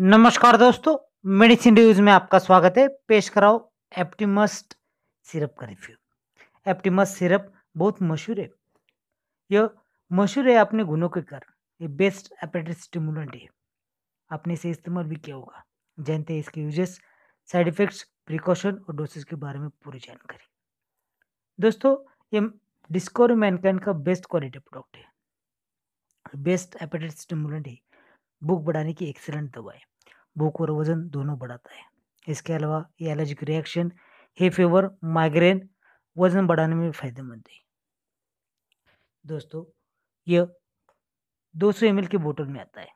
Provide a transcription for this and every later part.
नमस्कार दोस्तों, medicine reviews में आपका स्वागत है। पेश कराओ एप्टिमस्ट सिरप का रिव्यू। एप्टिमस्ट सिरप बहुत मशहूर है। यह मशहूर है अपने गुणों के कारण। ये बेस्ट एपेटाइट स्टिमुलेंट है। आपने इसे इस्तेमाल भी किया होगा, जानते हैं इसके यूजेस, साइड इफेक्ट्स, प्रिकॉशन और डोसेज के बारे में पूरी जानकारी। दोस्तों, ये डिस्कवर मैनकाइंड का बेस्ट क्वालिटी प्रोडक्ट है। बेस्ट एपेटाइट स्टिमुलेंट है। भूख बढ़ाने की एक्सीलेंट दवा है। भूख और वजन दोनों बढ़ाता है। इसके अलावा ये allergic reaction, hay fever, migraine, वजन बढ़ाने में फायदेमंद है। दोस्तों, यह 200 ml के बोतल में आता है।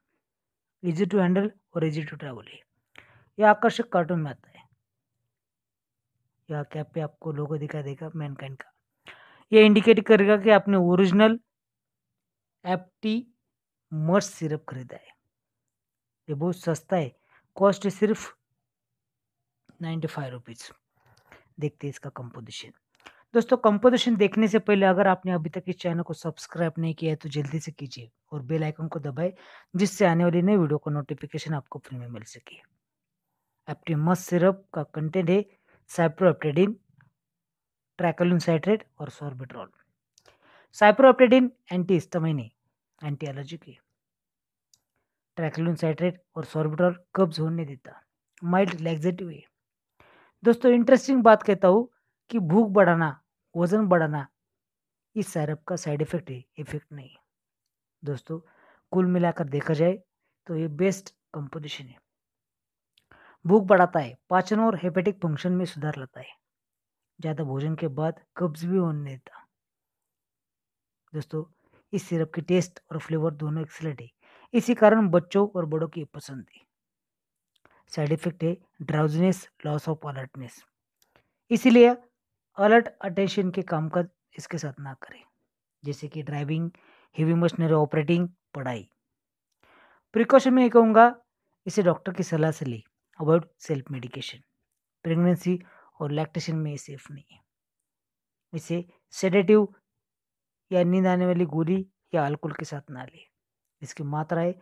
इजी टू हैंडल और इजी टू ट्रैवल है। यह आकर्षक कार्टून में आता है। यह कैप पे आपको लोगो दिखाई देगा मैनकाइंड का। यह इंडिकेट करेगा कि आपने ओरिजिनल एप्टिमस्ट सिरप खरीदा है। ये बहुत सस्ता है। कॉस्ट है सिर्फ 95 रुपीज़। देखते हैं इसका कंपोजिशन। दोस्तों, कंपोजिशन देखने से पहले अगर आपने अभी तक इस चैनल को सब्सक्राइब नहीं किया है तो जल्दी से कीजिए और बेल आइकन को दबाएं, जिससे आने वाली नई वीडियो का नोटिफिकेशन आपको फ्री में मिल सके। एप्टिमस्ट सिरप का कंटेंट है साइप्रोहेप्टाडीन, ट्राइकोलिन साइट्रेट और सॉर्बिट्रॉल। साइप्रोहेप्टाडीन एंटीहिस्टामाइन है, एंटी एलर्जिक है। ट्राइकोलिन साइट्रेट और सॉर्बिटॉल कब्ज होने देता, माइल्ड रिलैक्सेटिव है। दोस्तों, इंटरेस्टिंग बात कहता हूँ कि भूख बढ़ाना, वजन बढ़ाना इस सिरप का साइड इफेक्ट है, इफेक्ट नहीं है। दोस्तों, कुल मिलाकर देखा जाए तो ये बेस्ट कंपोजिशन है। भूख बढ़ाता है, पाचन और हेपेटिक फंक्शन में सुधार लाता है। ज़्यादा भोजन के बाद कब्ज भी होने देता। दोस्तों, इस सिरप की टेस्ट और फ्लेवर दोनों एक्सीलेंट है। इसी कारण बच्चों और बड़ों की पसंद है। साइड इफेक्ट है ड्राउजीनेस, लॉस ऑफ अलर्टनेस। इसीलिए अलर्ट अटेंशन के कामकाज इसके साथ ना करें, जैसे कि ड्राइविंग, हेवी मशीनरी ऑपरेटिंग, पढ़ाई। प्रिकॉशन में कहूँगा इसे डॉक्टर की सलाह से लें। Avoid self medication. प्रेगनेंसी और लैक्टेशन में सेफ नहीं है। इसे सेडेटिव या नींद आने वाली गोली या अल्कोहल के साथ ना लें। इसकी मात्रा है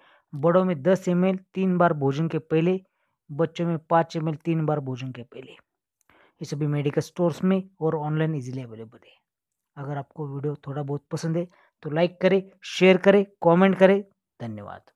बड़ों में 10 ml 3 बार भोजन के पहले, बच्चों में 5 ml 3 बार भोजन के पहले। ये सभी मेडिकल स्टोर्स में और ऑनलाइन इजीली अवेलेबल है। अगर आपको वीडियो थोड़ा बहुत पसंद है तो लाइक करें, शेयर करें, कमेंट करें। धन्यवाद।